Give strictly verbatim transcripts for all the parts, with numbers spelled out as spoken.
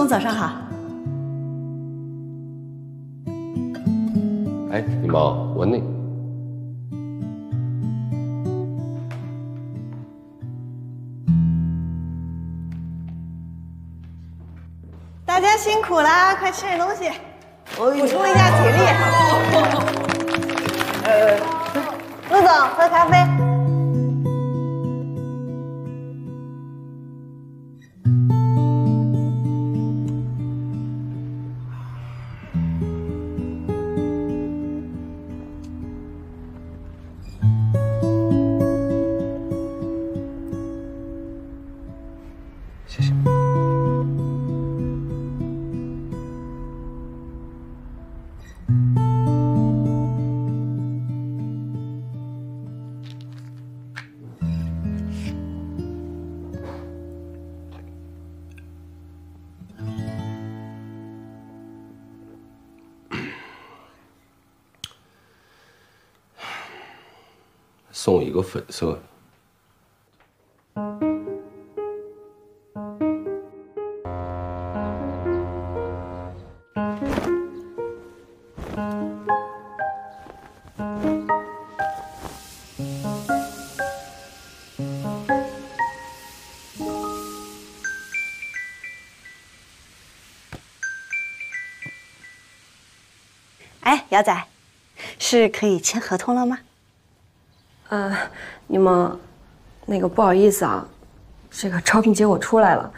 总，早上好。哎，李猫，闻你。 大家辛苦啦，快吃点东西，补充一下体力。呃，陆总，喝咖啡。谢谢。 送我一个粉色的。 哎，姚仔，是可以签合同了吗？呃，你们，那个不好意思啊，这个招聘结果出来了，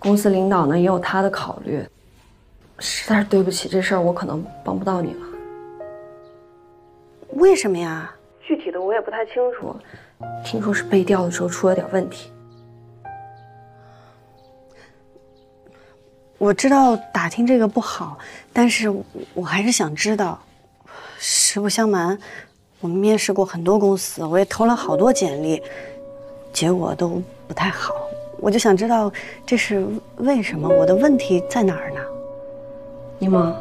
公司领导呢也有他的考虑，实在是对不起，这事儿我可能帮不到你了。为什么呀？具体的我也不太清楚，听说是背调的时候出了点问题。我知道打听这个不好，但是我还是想知道。实不相瞒。 我们面试过很多公司，我也投了好多简历，结果都不太好。我就想知道这是为什么，我的问题在哪儿呢？柠檬，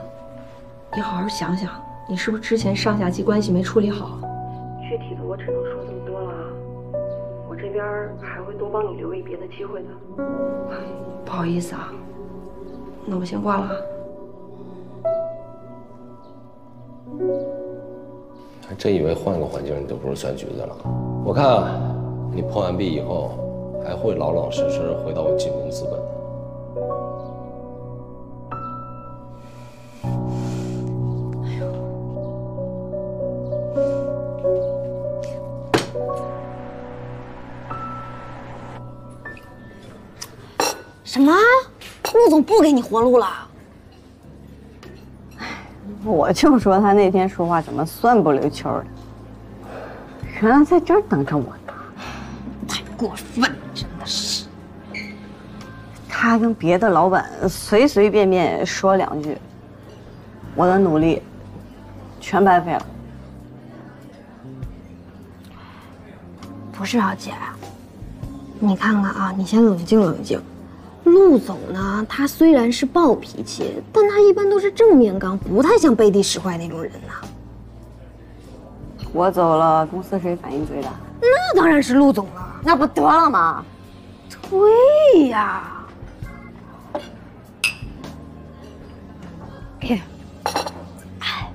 你好好想想，你是不是之前上下级关系没处理好？具体的我只能说这么多了啊，我这边还会多帮你留意别的机会的。不好意思啊，那我先挂了。 还真以为换个环境你就不是酸橘子了？我看啊，你破完壁以后，还会老老实实回到我金融资本。哎呦！什么？陆总不给你活路了？ 我就说他那天说话怎么酸不溜秋的，原来在这儿等着我呢，太过分了，真的是。他跟别的老板随随便便说两句，我的努力全白费了。不是啊，姐，你看看啊，你先冷静冷静。 陆总呢，他虽然是暴脾气，但他一般都是正面刚，不太像背地使坏那种人呐。我走了，公司谁反应最大？那当然是陆总了，那不得了吗？对呀。哎，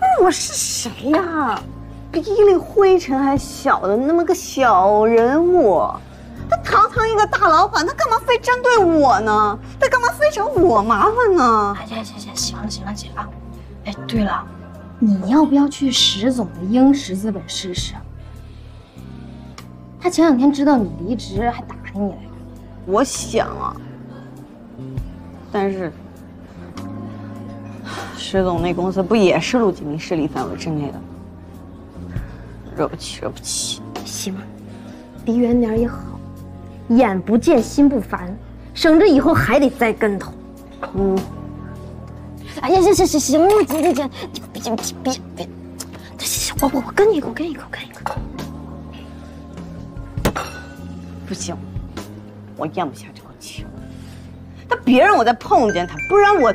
那我是谁呀？ 比粒灰尘还小的那么个小人物，他堂堂一个大老板，他干嘛非针对我呢？他干嘛非找我麻烦呢？哎，行行行，行了行了，姐啊！哎，对了，你要不要去石总的英石资本试试？他前两天知道你离职，还打听你来着。我想啊，但是石总那公司不也是陆景明势力范围之内的？ 惹不起，惹不起。行，离远点也好，眼不见心不烦，省着以后还得栽跟头。嗯。哎呀，行行行行了，姐姐姐，你别别别别，行，我我我跟你一个，我跟你一个，我跟你一个。不行，我咽不下这口气。他别让我再碰见他，不然我。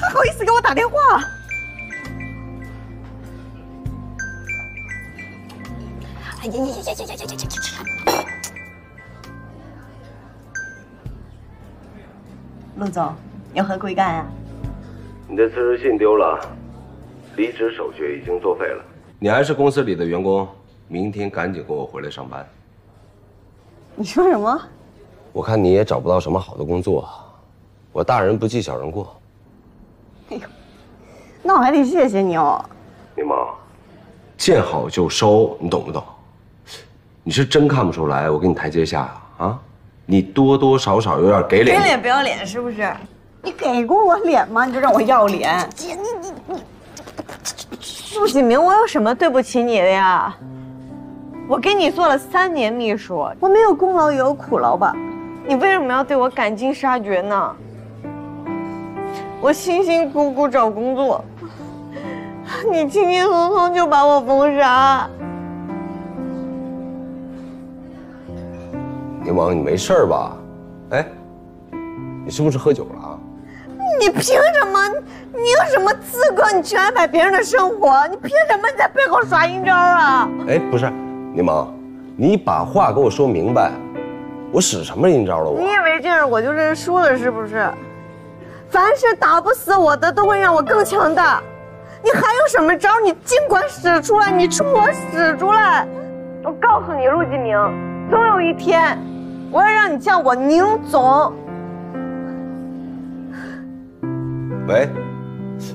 还好意思给我打电话？哎呀呀呀呀呀呀呀！陆总，有何贵干啊？你的辞职信丢了，离职手续已经作废了。你还是公司里的员工，明天赶紧跟我回来上班。你说什么？我看你也找不到什么好的工作，我大人不计小人过。哎呦，那我还得谢谢你哦。柠檬。 见好就收，你懂不懂？你是真看不出来，我给你台阶下啊！你多多少少有点给脸，给脸不要脸是不是？你给过我脸吗？你就让我要脸？姐，你你你，陆启明，我有什么对不起你的呀？我给你做了三年秘书，我没有功劳也有苦劳吧？你为什么要对我赶尽杀绝呢？我辛辛苦苦找工作。 你轻轻松松就把我封杀，柠檬，你没事吧？哎，你是不是喝酒了啊？你凭什么？你有什么资格你去安排别人的生活？你凭什么你在背后耍阴招啊？哎，不是，柠檬，你把话给我说明白，我使什么阴招了？我？你以为这样我就认输了是不是？凡是打不死我的，都会让我更强大。 你还有什么招？你尽管使出来，你冲我使出来！我告诉你，陆继明，总有一天，我要让你叫我宁总。喂，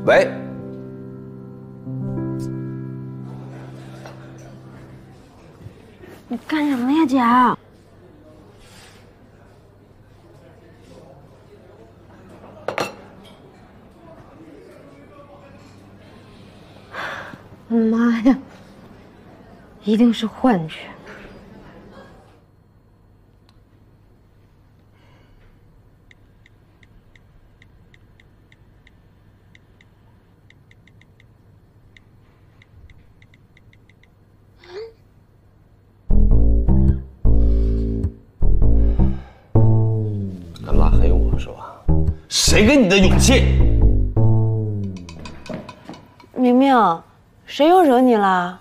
喂，你干什么呀，姐？我的妈呀！一定是幻觉。敢拉黑我是吧？谁给你的勇气？明明。 谁又惹你了？